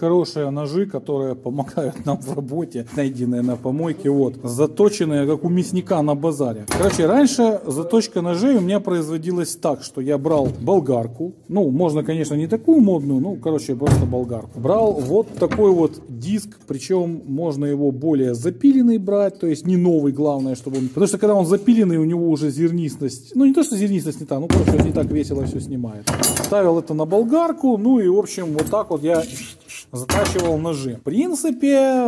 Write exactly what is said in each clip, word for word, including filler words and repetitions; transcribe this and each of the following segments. Хорошие ножи, которые помогают нам в работе, найденные на помойке, вот, заточенные, как у мясника на базаре. Короче, раньше заточка ножей у меня производилась так, что я брал болгарку, ну, можно, конечно, не такую модную, ну, короче, просто болгарку. Брал вот такой вот диск, причем можно его более запиленный брать, то есть не новый, главное, чтобы он... Потому что, когда он запиленный, у него уже зернистость, ну, не то, что зернистость не та, ну, короче, не так весело все снимает. Ставил это на болгарку, ну, и, в общем, вот так вот я... затачивал ножи. В принципе,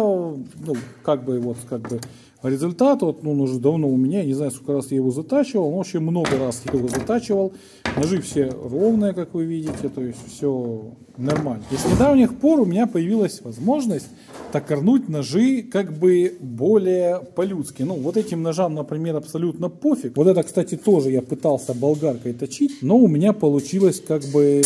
ну, как бы вот как бы результат, вот, ну, он уже давно у меня, не знаю, сколько раз я его затачивал, но вообще много раз я его затачивал. Ножи все ровные, как вы видите, то есть все нормально. И с недавних пор у меня появилась возможность токарнуть ножи как бы более по-людски. Ну, вот этим ножам, например, абсолютно пофиг. Вот это, кстати, тоже я пытался болгаркой точить, но у меня получилось как бы...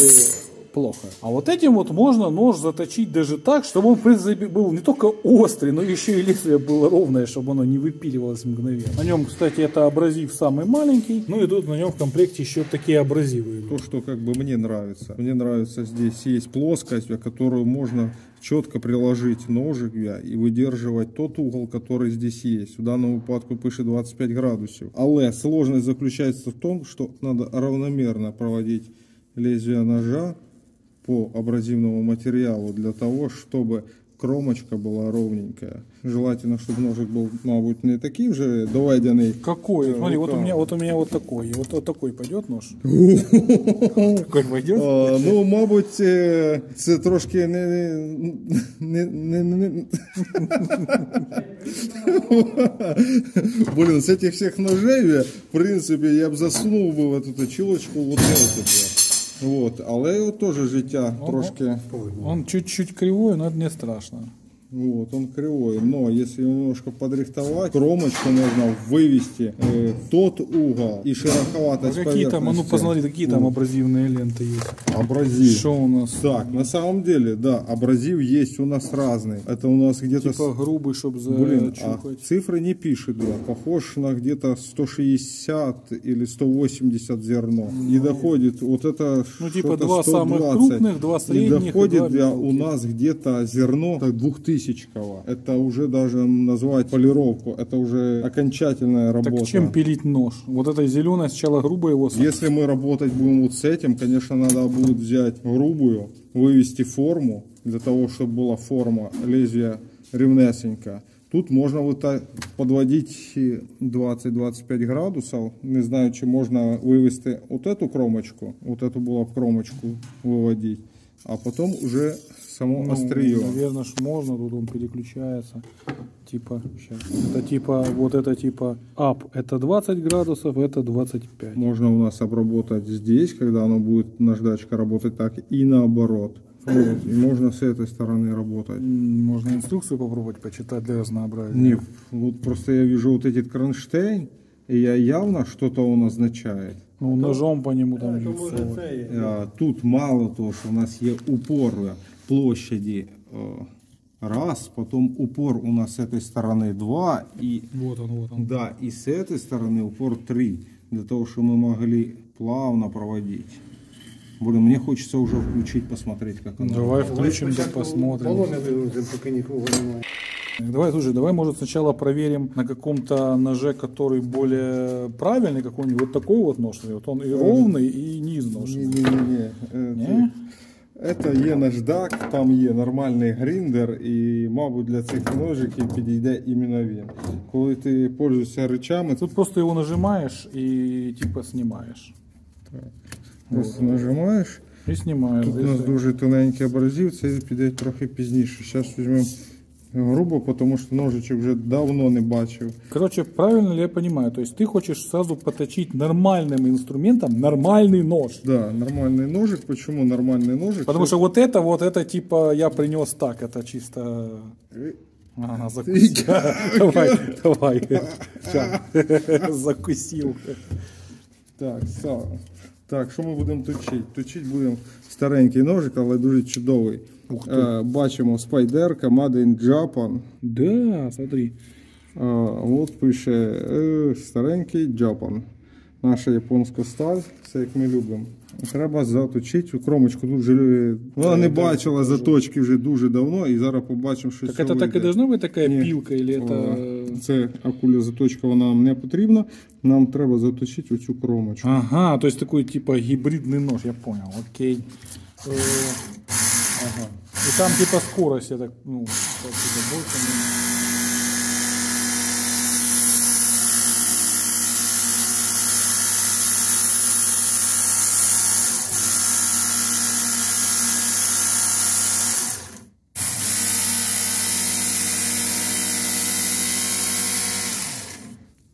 плохо. А вот этим вот можно нож заточить даже так, чтобы он, в принципе, был не только острый, но еще и лезвие было ровное, чтобы оно не выпиливалось мгновенно. На нем, кстати, это абразив самый маленький. Ну и тут на нем в комплекте еще такие абразивы. То, что как бы мне нравится. Мне нравится, здесь есть плоскость, которую можно четко приложить ножик и выдерживать тот угол, который здесь есть. В данном выпадку пишет двадцать пять градусов. Але сложность заключается в том, что надо равномерно проводить лезвие ножа по абразивному материалу для того, чтобы кромочка была ровненькая. Желательно, чтобы ножик был, мабуть, не таким же доведенный. Какой? Рукам. Смотри, вот у меня вот у меня вот такой. Вот, вот такой пойдет нож. Такой пойдет? А, ну, мабуть, це трошки не... Блин, с этих всех ножей, в принципе, я бы засунул бы вот эту чилочку вот эту. Вот, але його теж життя он, трошки... Он чуть-чуть кривой, но это не страшно. Вот, он кривой, но если немножко подрихтовать, кромочку можно вывести э, тот угол и широковатость а какие там, а ну посмотри, какие там абразивные ленты есть. Абразив. Что у нас? Так, на самом деле, да, абразив есть у нас разный. Это у нас где-то... Типа грубый, чтобы зачухать. А цифры не пишет, да. Похож на где-то сто шестьдесят или сто восемьдесят зерно. Ну, и доходит вот это... Ну типа два сто двадцать. Самых крупных, два средних. И доходит и два для, у нас где-то зерно так, двухтысячного. Это уже даже назвать полировку, это уже окончательная работа. Так чем пилить нож? Вот это зеленое сначала грубо его... Если мы работать будем вот с этим, конечно, надо будет взять грубую, вывести форму, для того, чтобы была форма лезвия рівнесенька. Тут можно вот так подводить двадцать-двадцать пять градусов. Не знаю, чи можно вывести вот эту кромочку, вот эту было б кромочку выводить, а потом уже... Само ну, острие. Наверное, ж можно, тут он переключается. Типа, сейчас. Это типа, вот это типа ап, это двадцать градусов, это двадцать пять. Можно у нас обработать здесь, когда оно будет наждачка работать так, и наоборот. Вот. И можно с этой стороны работать. Можно инструкцию попробовать почитать для разнообразия. Не, вот просто я вижу вот этот кронштейн, и я явно что-то он означает. Ну, это... ножом по нему там. Это может, а, тут мало того, что у нас есть упоры. Площади раз, потом упор у нас с этой стороны два, и вот он, вот он. Да, и с этой стороны упор три, для того, чтобы мы могли плавно проводить. Блин, мне хочется уже включить, посмотреть, как оно. Давай включим, да посмотрим. Давай, слушай, давай, может, сначала проверим на каком-то ноже, который более правильный, какой-нибудь вот такой вот нож. Вот он и ровный, и низношенный. Не-не-не. Это є наждак, там є нормальний гріндер і, мабуть, для цих ножиків підійде іменно він. Коли ти пользуєшся речами... Тут просто його нажимаєш і, типу, знімаєш. Так. Просто вот. Нажимаєш і знімаєш. Тут у нас дуже тоненький абразив, це піде трохи пізніше. Зараз візьмемо грубо, потому что ножичек уже давно не бачил. Короче, правильно ли я понимаю? То есть ты хочешь сразу поточить нормальным инструментом нормальный нож? Да, нормальный ножик. Почему нормальный ножик? Потому что вот это, вот это типа я принес так, это чисто... Ага, закусил. Давай, давай. Закусил. Так, все. Так, що ми будемо точити? Точити будемо старенький ножик, але дуже чудовий. Е, бачимо спайдерка Madden Japan. Да, смотри. Е, от пише е, старенький Japan. наша японська сталь, все як ми любимо. Треба заточити кромочку, тут вже вона не бачила заточки вже дуже давно і зараз побачимо, що так це вийде. Так і должна бути така пілка? Це... це акуля заточка, вона нам не потрібна, нам треба заточити оцю кромочку. Ага, тобто такий типу гібридний нож, я зрозумів, окей. Ага. І там типу скорость, я так, ну, так і більше.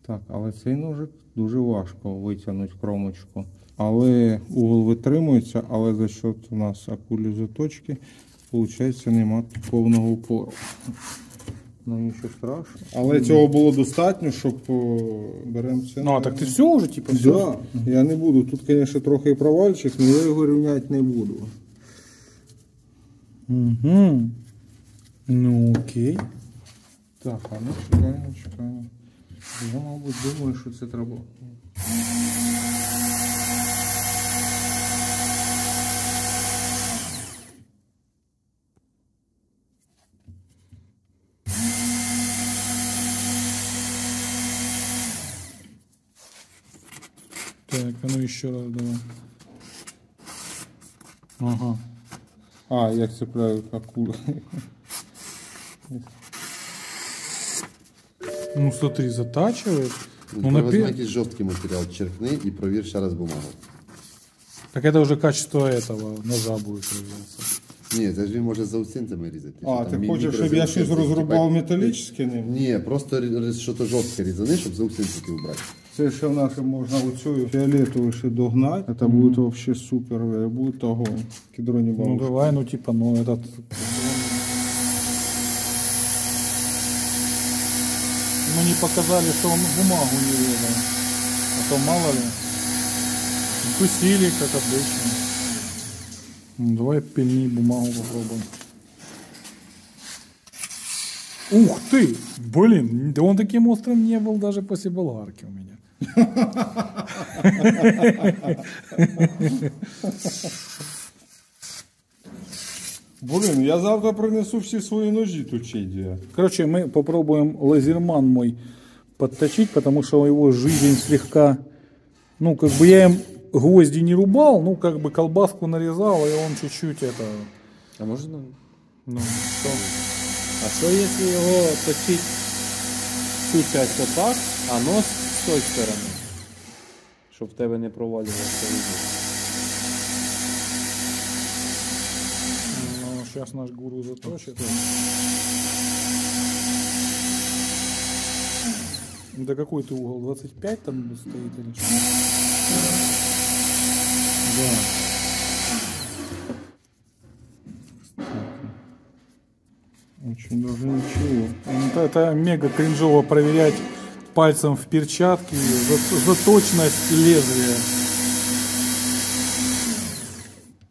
Так, але цей ножик дуже важко витягнути кромочку. Але угол витримується, але за счет у нас акулі заточки, виходить, немає повного упору. Ну нічого страшного. Але цього було достатньо, щоб беремо це. Ну, а так ти все вже, типу, все? Да, я не буду. Тут, звісно, трохи провальчик, але я його рівняти не буду. Угу. Ну, окей. Так, а ми чекаємо, чекаємо. Я, мабуть, думаю, що це треба. Так, а ну ще раз давай. Ага. А, я цепляю акулу. Ну, смотри, затачивает. Ну, ну, возьмите жесткий материал, черкни и проверь еще раз бумагу. Так это уже качество этого ножа будет проверяться. Нет, это же можно заусенцами резать. А, ты хочешь, чтобы я что-то разрубал металлически? Не, просто что-то жесткое резаны, чтобы заусенцики убрать. Це ще в нашому можна оцю фіолетову ще догнати. Це буде взагалі супер, буде огонь. Кедроні бабушки. Ну, давай, ну, типа, ну, этот... Мы не показали, что он бумагу не режет, а то мало ли, вкусили, как обычно. Ну, давай пильни бумагу попробуем. Ух ты! Блин, да он таким острым не был даже после болгарки у меня. Блин, я завтра принесу все свои ножи точить. Короче, мы попробуем лазерман мой подточить, потому что его жизнь слегка... Ну, как бы я им гвозди не рубал, ну, как бы колбаску нарезал, и он чуть-чуть это... А можно? Ну, что? А что если его точить всю часть вот так, а нос с той стороны? Чтобы в тебя не проваливалось. Сейчас наш гуру заточит. Да какой ты угол? двадцать пять там стоит или что? Да. Очень даже ничего. Это, это мега кринжово проверять пальцем в перчатке за, за точность лезвия.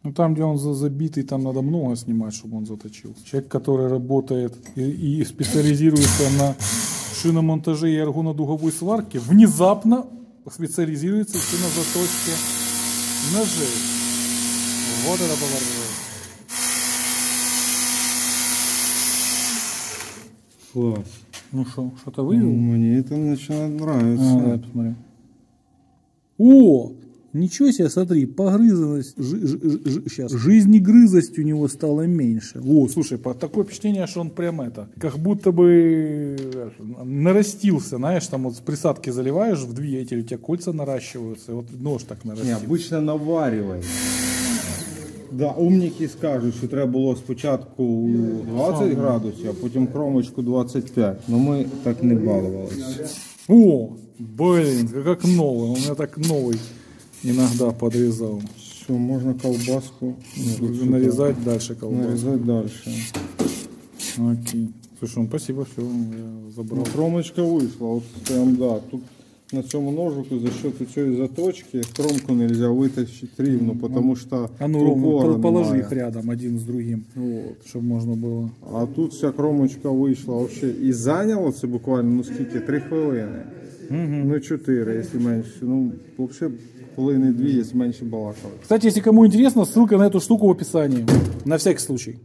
Ну, там, где он забитый, там надо много снимать, чтобы он заточил. Человек, который работает и, и специализируется на шиномонтаже и аргонодуговой сварке, внезапно специализируется еще на заточке ножей. Вот это поворот. Класс. Ну что, что-то вывел? Мне это начинает нравиться. А, да, посмотри. О! Ничего себе, смотри, погрызанность, ж, ж, ж, сейчас, жизнегрызость у него стала меньше. О, слушай, такое впечатление, что он прям это, как будто бы нарастился, знаешь, там вот присадки заливаешь в двигатель, у тебя кольца наращиваются, и вот нож так нарастился. Не, обычно навариваешь. Да, умники скажуть, що треба було спочатку двадцять градусів, а потім кромочку двадцять п'ять. Ну ми так не балувалися. О, блин, как новый, у меня так новый. Иногда подрезал. Все, можно колбаску нарезать сюда. Дальше колбаску. Нарезать дальше. Окей. Слушай, ну спасибо, все, я забрал. Ну, кромочка вышла, вот прям да. Тут на цьому ножику за счет этой заточки кромку нельзя вытащить ровно, потому что... А ну, положи их рядом один с другим, вот, чтобы можно было... А тут вся кромочка вышла вообще и заняло это буквально, ну сколько, три хвилини. угу. Ну четыре, если меньше. Ну, вообще половины две, если меньше балаков. Кстати, если кому интересно, ссылка на эту штуку в описании. На всякий случай.